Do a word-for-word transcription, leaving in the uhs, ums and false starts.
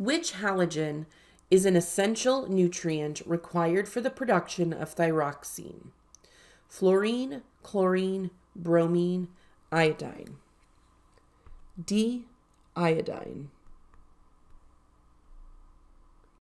Which halogen is an essential nutrient required for the production of thyroxine? Fluorine, chlorine, bromine, iodine. D, iodine.